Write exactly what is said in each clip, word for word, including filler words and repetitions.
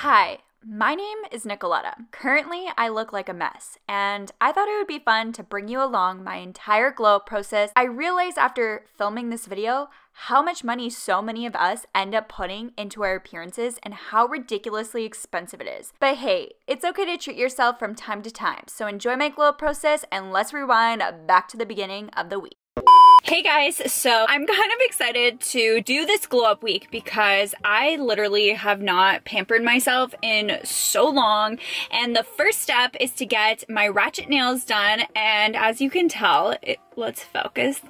Hi, my name is Nicoletta. Currently, I look like a mess, and I thought it would be fun to bring you along my entire glow up process. I realized after filming this video how much money so many of us end up putting into our appearances and how ridiculously expensive it is. But hey, it's okay to treat yourself from time to time, so enjoy my glow up process and let's rewind back to the beginning of the week. Hey guys, so I'm kind of excited to do this glow up week because I literally have not pampered myself in so long, and the first step is to get my ratchet nails done. And as you can tell, it, let's focus.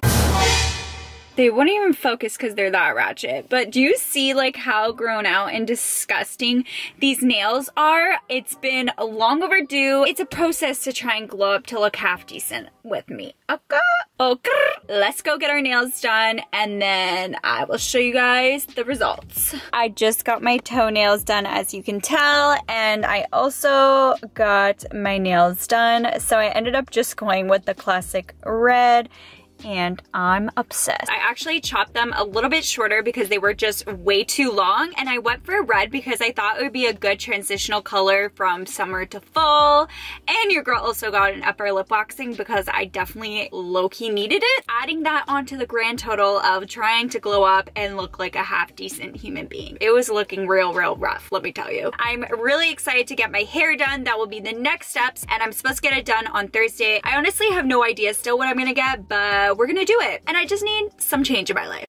They wouldn't even focus because they're that ratchet. But do you see like how grown out and disgusting these nails are? It's been long overdue. It's a process to try and glow up to look half decent with me. Okay, okay. Let's go get our nails done and then I will show you guys the results. I just got my toenails done, as you can tell, and I also got my nails done. So I ended up just going with the classic red, and I'm obsessed. I actually chopped them a little bit shorter because they were just way too long, and I went for red because I thought it would be a good transitional color from summer to fall. And your girl also got an upper lip waxing because I definitely low-key needed it. Adding that onto the grand total of trying to glow up and look like a half-decent human being. It was looking real, real rough, let me tell you. I'm really excited to get my hair done. That will be the next steps, and I'm supposed to get it done on Thursday. I honestly have no idea still what I'm gonna get, but we're gonna do it, and I just need some change in my life.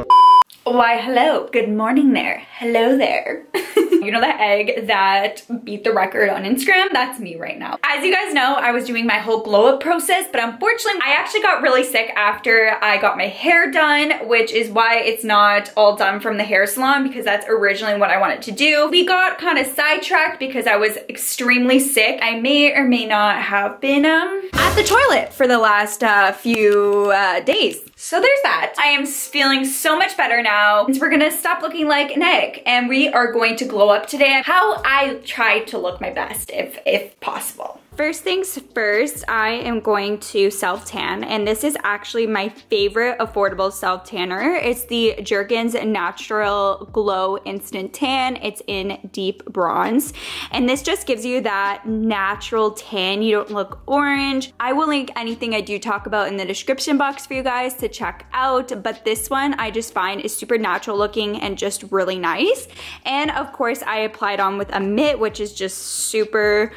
Why hello, good morning there, hello there. You know that egg that beat the record on Instagram? That's me right now. As you guys know, I was doing my whole glow up process, but unfortunately I actually got really sick after I got my hair done, which is why it's not all done from the hair salon, because that's originally what I wanted to do. We got kind of sidetracked because I was extremely sick. I may or may not have been um at the toilet for the last uh, few uh, days. So there's that. I am feeling so much better now, since we're gonna stop looking like an egg, and we are going to glow up today. How I try to look my best, if if possible. First things first, I am going to self-tan, and this is actually my favorite affordable self-tanner. It's the Jergens Natural Glow Instant Tan. It's in deep bronze, and this just gives you that natural tan. You don't look orange. I will link anything I do talk about in the description box for you guys to check out, but this one I just find is super natural looking and just really nice. And of course, I applied on with a mitt, which is just super...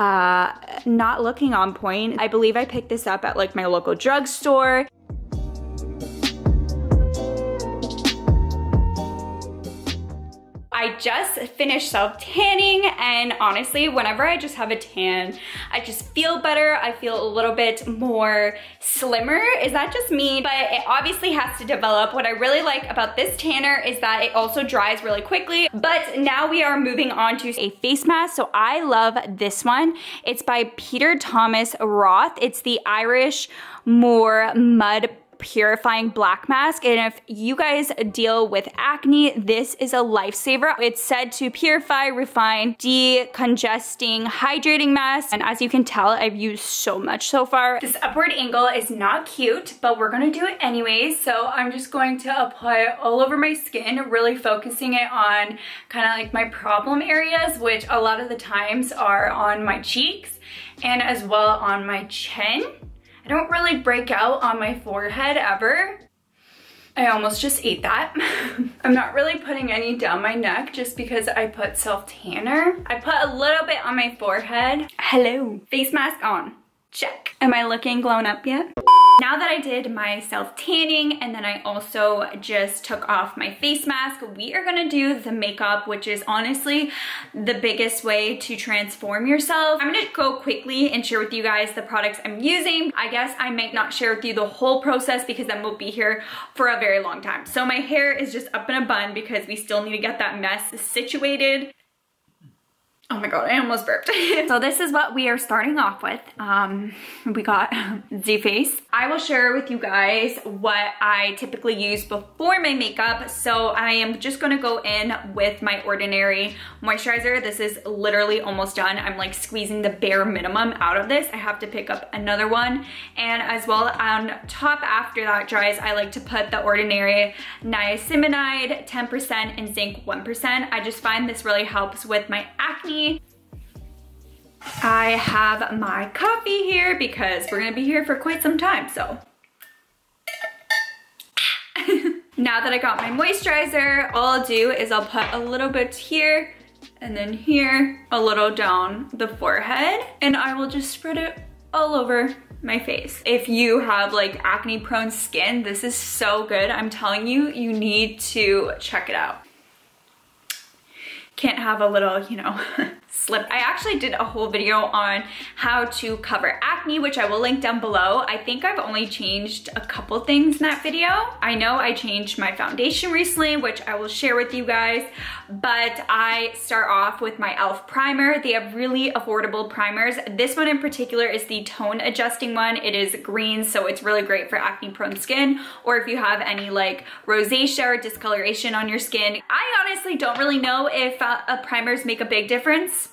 Uh, not looking on point. I believe I picked this up at like my local drugstore. I just finished self-tanning, and honestly, whenever I just have a tan, I just feel better. I feel a little bit more slimmer. Is that just me? But it obviously has to develop. What I really like about this tanner is that it also dries really quickly. But now we are moving on to a face mask. So I love this one. It's by Peter Thomas Roth. It's the Irish Moor Mud Purifying Black Mask, and if you guys deal with acne, this is a lifesaver. It's said to purify, refine, decongesting, hydrating mask, and as you can tell, I've used so much so far. This upward angle is not cute, but we're gonna do it anyways, so I'm just going to apply it all over my skin, really focusing it on kind of like my problem areas, which a lot of the times are on my cheeks and as well on my chin. I don't really break out on my forehead ever. I almost just ate that. I'm not really putting any down my neck just because I put self-tanner. I put a little bit on my forehead. Hello. Face mask on. Check. Am I looking glown up yet? Now that I did my self-tanning and then I also just took off my face mask, we are gonna do the makeup, which is honestly the biggest way to transform yourself. I'm gonna go quickly and share with you guys the products I'm using. I guess I might not share with you the whole process because then we'll be here for a very long time. So my hair is just up in a bun because we still need to get that mess situated. Oh my god, I almost burped. So this is what we are starting off with. Um, we got the face. I will share with you guys what I typically use before my makeup. So I am just gonna go in with my Ordinary moisturizer. This is literally almost done. I'm like squeezing the bare minimum out of this. I have to pick up another one. And as well on top after that dries, I like to put the Ordinary Niacinamide ten percent and Zinc one percent. I just find this really helps with my acne acne. I have my coffee here because we're gonna be here for quite some time, so. Now that I got my moisturizer, all I'll do is I'll put a little bit here and then here, a little down the forehead, and I will just spread it all over my face. If you have like acne prone skin, this is so good. I'm telling you, you need to check it out. Can't have a little, you know, slip. I actually did a whole video on how to cover acne, which I will link down below. I think I've only changed a couple things in that video. I know I changed my foundation recently, which I will share with you guys, but I start off with my e l f primer. They have really affordable primers. This one in particular is the tone adjusting one. It is green, so it's really great for acne prone skin, or if you have any like rosacea or discoloration on your skin. I honestly don't really know if uh, primers make a big difference.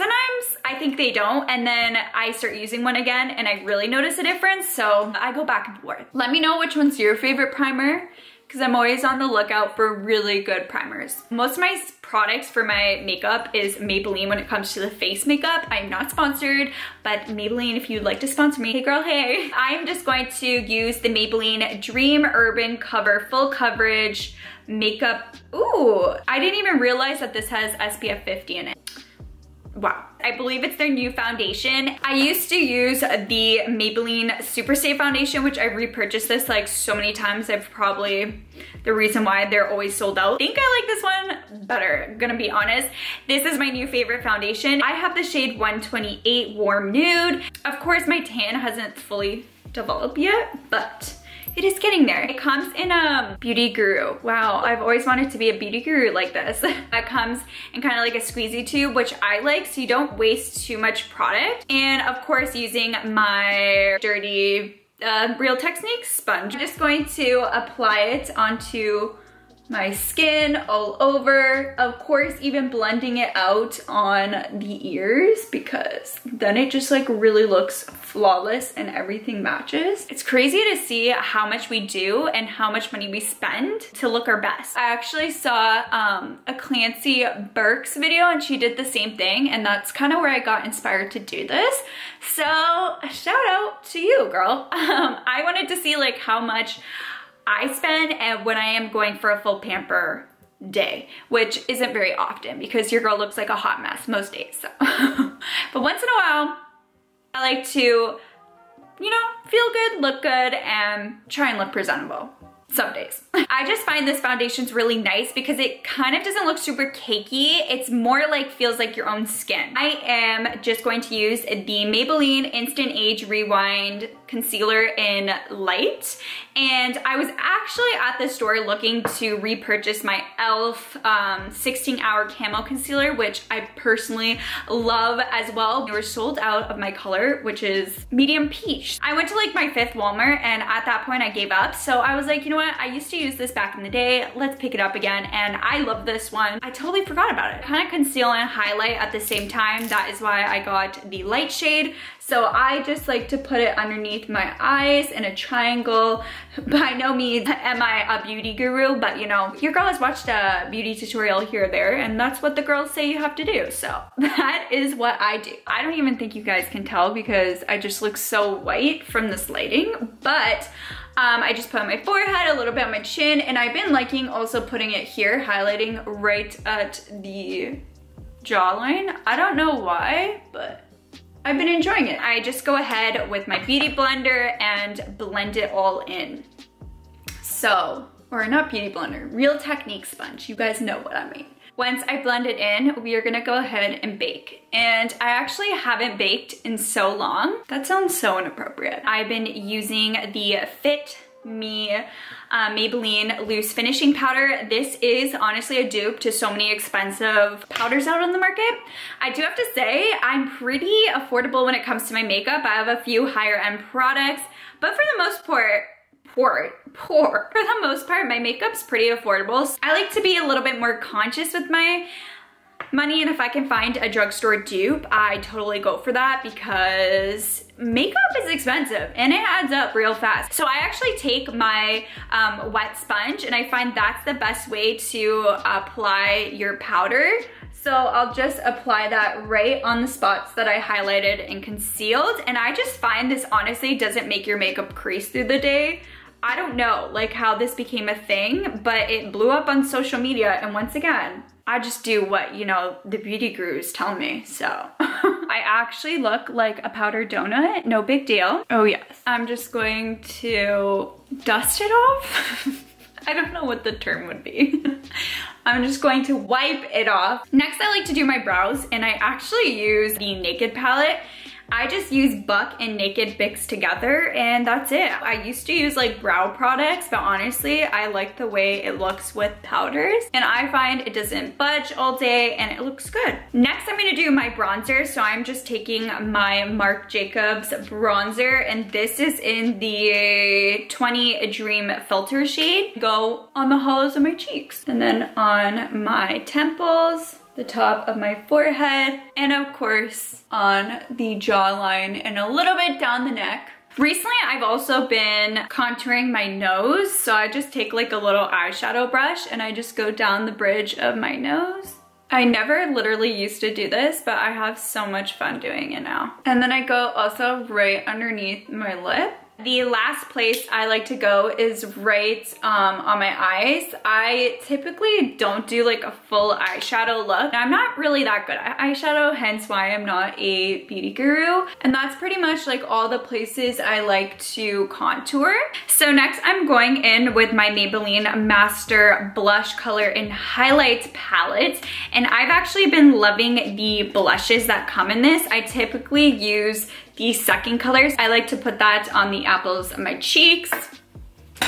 Sometimes I think they don't, and then I start using one again and I really notice a difference, so I go back and forth. Let me know which one's your favorite primer, because I'm always on the lookout for really good primers. Most of my products for my makeup is Maybelline when it comes to the face makeup. I'm not sponsored, but Maybelline, if you'd like to sponsor me, hey girl, hey. I'm just going to use the Maybelline Dream Urban Cover Full Coverage Makeup. Ooh, I didn't even realize that this has S P F fifty in it. Wow. I believe it's their new foundation. I used to use the Maybelline Super Stay foundation, which I repurchased this like so many times. I've probably, the reason why they're always sold out. I think I like this one better, gonna be honest. This is my new favorite foundation. I have the shade one twenty-eight Warm Nude. Of course, my tan hasn't fully developed yet, but it is getting there. It comes in a beauty guru. Wow, I've always wanted to be a beauty guru like this. That comes in kind of like a squeezy tube, which I like, so you don't waste too much product. And of course, using my dirty uh, Real Techniques sponge. I'm just going to apply it onto my skin all over. Of course, even blending it out on the ears, because then it just like really looks flawless and everything matches. It's crazy to see how much we do and how much money we spend to look our best. I actually saw um, a Clancy Burke's video and she did the same thing, and that's kind of where I got inspired to do this. So shout out to you, girl. Um, I wanted to see like how much I spend and when I am going for a full pamper day, which isn't very often because your girl looks like a hot mess most days. So. But once in a while, I like to, you know, feel good, look good, and try and look presentable some days. I just find this foundation's really nice because it kind of doesn't look super cakey. It's more like feels like your own skin. I am just going to use the Maybelline Instant Age Rewind Concealer in Light. And I was actually at the store looking to repurchase my e l f um, sixteen hour Camo Concealer, which I personally love as well. They were sold out of my color, which is medium peach. I went to like my fifth Walmart, and at that point I gave up. So I was like, you know what? I used to use this back in the day. Let's pick it up again. And I love this one. I totally forgot about it. Kind of conceal and highlight at the same time. That is why I got the light shade. So I just like to put it underneath my eyes in a triangle. By no means am I a beauty guru, but you know, your girl has watched a beauty tutorial here or there, and that's what the girls say you have to do. So that is what I do. I don't even think you guys can tell because I just look so white from this lighting, but Um, I just put on my forehead, a little bit on my chin, and I've been liking also putting it here, highlighting right at the jawline. I don't know why, but I've been enjoying it. I just go ahead with my beauty blender and blend it all in. So, or not beauty blender, Real Techniques sponge. You guys know what I mean. Once I blend it in, we are gonna go ahead and bake. And I actually haven't baked in so long. That sounds so inappropriate. I've been using the Fit Me uh, Maybelline Loose Finishing Powder. This is honestly a dupe to so many expensive powders out on the market. I do have to say, I'm pretty affordable when it comes to my makeup. I have a few higher end products, but for the most part, Poor, poor. For the most part, my makeup's pretty affordable. So I like to be a little bit more conscious with my money, and if I can find a drugstore dupe, I totally go for that because makeup is expensive and it adds up real fast. So I actually take my um, wet sponge, and I find that's the best way to apply your powder. So I'll just apply that right on the spots that I highlighted and concealed. And I just find this honestly doesn't make your makeup crease through the day. I don't know like how this became a thing, but it blew up on social media. And once again, I just do what, you know, the beauty gurus tell me, so. I actually look like a powdered donut, no big deal. Oh yes, I'm just going to dust it off. I don't know what the term would be. I'm just going to wipe it off. Next, I like to do my brows, and I actually use the Naked palette. I just use Buck and Naked Bix together, and that's it. I used to use like brow products, but honestly, I like the way it looks with powders, and I find it doesn't budge all day and it looks good. Next, I'm gonna do my bronzer. So I'm just taking my Marc Jacobs bronzer, and this is in the twenty Dream Filter shade. Go on the hollows of my cheeks and then on my temples, the top of my forehead, and of course on the jawline and a little bit down the neck. Recently, I've also been contouring my nose, so I just take like a little eyeshadow brush and I just go down the bridge of my nose. I never literally used to do this, but I have so much fun doing it now. And then I go also right underneath my lip. The last place I like to go is right um, on my eyes. I typically don't do like a full eyeshadow look. I'm not really that good at eyeshadow, hence why I'm not a beauty guru. And that's pretty much like all the places I like to contour. So next I'm going in with my Maybelline Master Blush Color and Highlights Palette. And I've actually been loving the blushes that come in this. I typically use the second colors. I like to put that on the apples of my cheeks.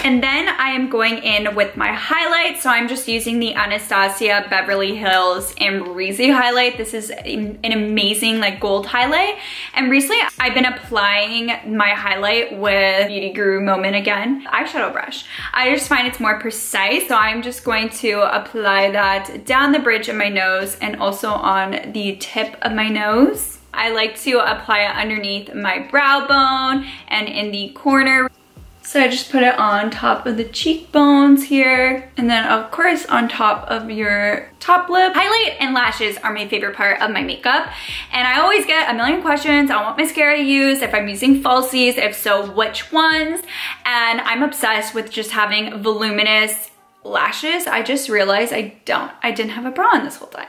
And then I am going in with my highlight. So I'm just using the Anastasia Beverly Hills Amrezy highlight. This is an amazing like gold highlight. And recently I've been applying my highlight with Beauty Guru Moment again, eyeshadow brush. I just find it's more precise. So I'm just going to apply that down the bridge of my nose and also on the tip of my nose. I like to apply it underneath my brow bone and in the corner. So I just put it on top of the cheekbones here, and then of course on top of your top lip. Highlight and lashes are my favorite part of my makeup, and I always get a million questions on what mascara I use, if I'm using falsies, if so, which ones. And I'm obsessed with just having voluminous lashes. I just realized I don't. I didn't have a bra on this whole time.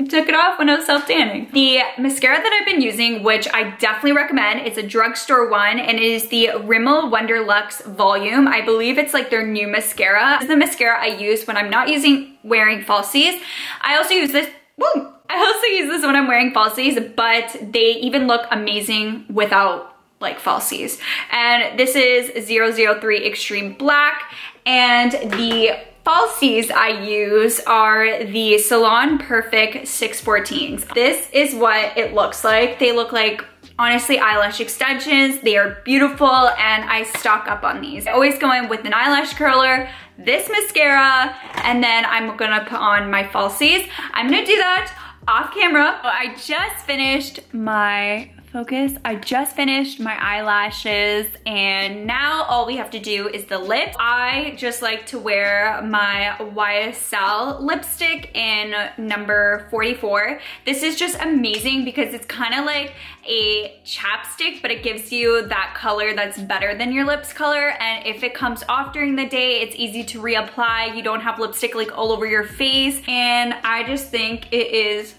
I took it off when I was self-tanning. The mascara that I've been using, which I definitely recommend, it's a drugstore one, and it is the Rimmel Wonder Luxe Volume. I believe it's like their new mascara. This is the mascara I use when I'm not using wearing falsies. I also use this. Woo, I also use this when I'm wearing falsies, but they even look amazing without like falsies. And this is zero zero three Extreme Black, and the falsies I use are the Salon Perfect six fourteens. This is what it looks like. They look like, honestly, eyelash extensions. They are beautiful, and I stock up on these. I always go in with an eyelash curler, this mascara, and then I'm gonna put on my falsies. I'm gonna do that off camera. I just finished my focus. I just finished my eyelashes, and now all we have to do is the lips. I just like to wear my Y S L lipstick in number forty-four. This is just amazing because it's kind of like a chapstick, but it gives you that color that's better than your lips color. And if it comes off during the day, it's easy to reapply. You don't have lipstick like all over your face. And I just think it is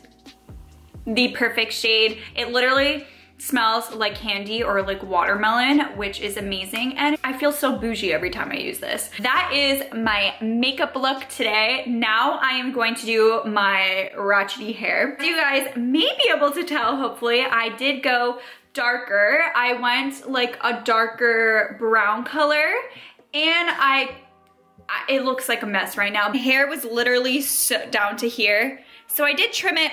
the perfect shade. It literally smells like candy or like watermelon, which is amazing, and I feel so bougie every time I use this. That is my makeup look today. Now I am going to do my ratchety hair. You guys may be able to tell, hopefully, I did go darker. I went like a darker brown color, and I, it looks like a mess right now. My hair was literally so down to here, so I did trim it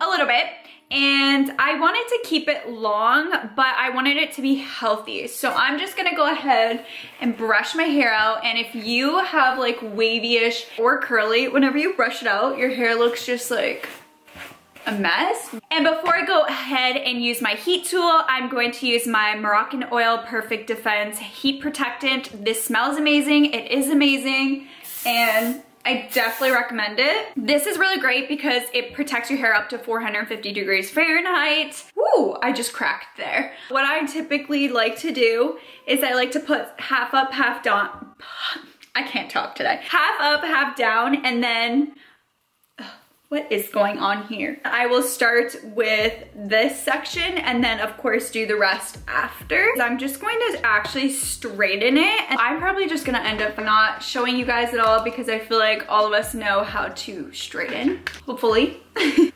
a little bit, and I wanted to keep it long, but I wanted it to be healthy. So I'm just gonna go ahead and brush my hair out. And if you have like wavy-ish or curly, whenever you brush it out, your hair looks just like a mess. And before I go ahead and use my heat tool, I'm going to use my Moroccan Oil Perfect Defense Heat Protectant. This smells amazing, it is amazing, and I definitely recommend it. This is really great because it protects your hair up to four hundred fifty degrees Fahrenheit. Woo, I just cracked there. What I typically like to do is I like to put half up, half down. I can't talk today. Half up, half down, and then what is going on here? I will start with this section and then of course do the rest after. I'm just going to actually straighten it. And I'm probably just gonna end up not showing you guys at all because I feel like all of us know how to straighten, hopefully.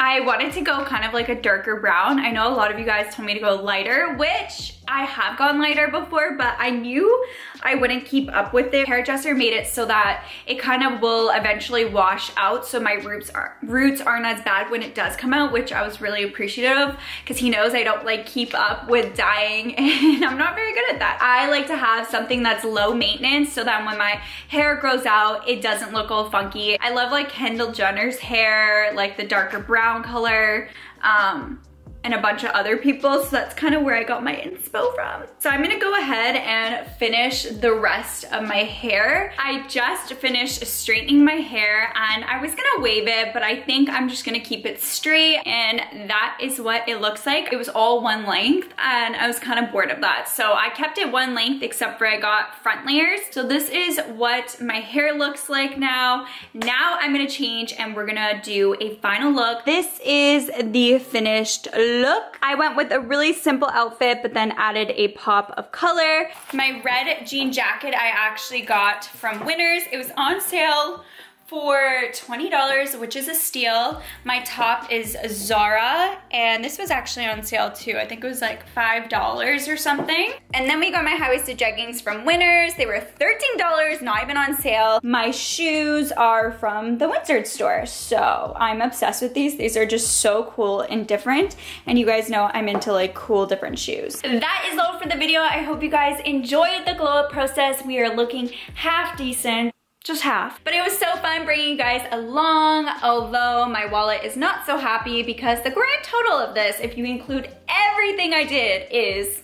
I wanted to go kind of like a darker brown. I know a lot of you guys told me to go lighter, which I have gone lighter before, but I knew I wouldn't keep up with it. Hairdresser made it so that it kind of will eventually wash out, so my roots, are, roots aren't as bad when it does come out, which I was really appreciative of because he knows I don't like keep up with dyeing and I'm not very good at that. I like to have something that's low maintenance so that when my hair grows out, it doesn't look all funky. I love like Kendall Jenner's hair, like the darker brown color. Um, and a bunch of other people, so that's kind of where I got my inspo from. So I'm gonna go ahead and finish the rest of my hair. I just finished straightening my hair and I was gonna wave it, but I think I'm just gonna keep it straight, and that is what it looks like. It was all one length and I was kind of bored of that. So I kept it one length except for I got front layers. So this is what my hair looks like now. Now I'm gonna change and we're gonna do a final look. This is the finished look. Look, I went with a really simple outfit but then added a pop of color. My red jean jacket I actually got from Winners. It was on sale for twenty dollars, which is a steal. My top is Zara, and this was actually on sale too. I think it was like five dollars or something. And then we got my high-waisted jeggings from Winners. They were thirteen dollars, not even on sale. My shoes are from the Windsor store, so I'm obsessed with these. These are just so cool and different, and you guys know I'm into like cool different shoes. That is all for the video. I hope you guys enjoyed the glow-up process. We are looking half decent. Just half. But it was so fun bringing you guys along, although my wallet is not so happy because the grand total of this, if you include everything I did, is,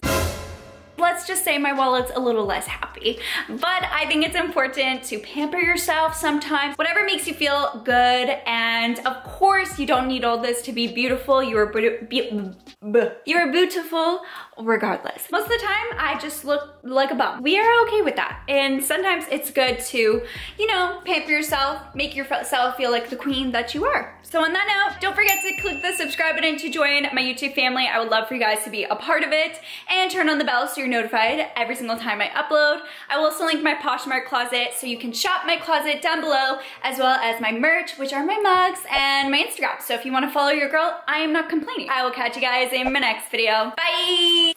let's just say my wallet's a little less happy. But I think it's important to pamper yourself sometimes, whatever makes you feel good. And of course, you don't need all this to be beautiful. You are be be you're beautiful regardless. Most of the time, I just look like a bum. We are okay with that. And sometimes it's good to, you know, pamper yourself, make yourself feel like the queen that you are. So on that note, don't forget to click the subscribe button to join my YouTube family. I would love for you guys to be a part of it, and turn on the bell so you're notified every single time I upload. I will also link my Poshmark closet so you can shop my closet down below, as well as my merch, which are my mugs, and my Instagram. So if you want to follow your girl, I am not complaining. I will catch you guys in my next video. Bye!